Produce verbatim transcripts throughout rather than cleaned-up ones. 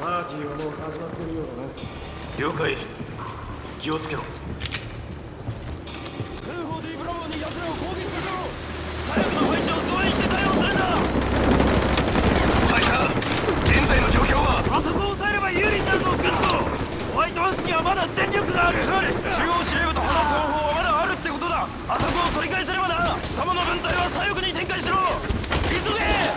パーティーはもう始まってるようだな。了解。気をつけろ。通報Dブラボーに奴らを攻撃するぞ。左翼の配置を増援して対応するんだ。解散。現在の状況はあそこを抑えれば有利になるぞ。グッド。ホワイトハウスにはまだ電力がある。つまり中央司令部と話す方法はまだあるってことだ。あそこを取り返せればな。貴様の軍隊は左翼に展開しろ。急げ。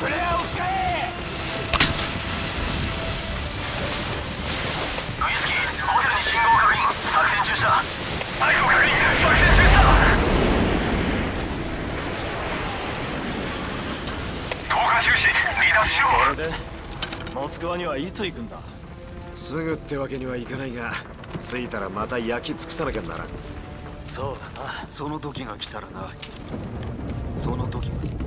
그래야 옥정해! 노이스키! 어제는 신고 그린! 작전 주사! 아이고 그린! 작전 주사!動画収支 それでモスクワにはいつ行くんだ？すぐってわけにはいかないが、着いたらまた焼き尽くさなきゃならん。そうだな。その時が来たらな。その時が。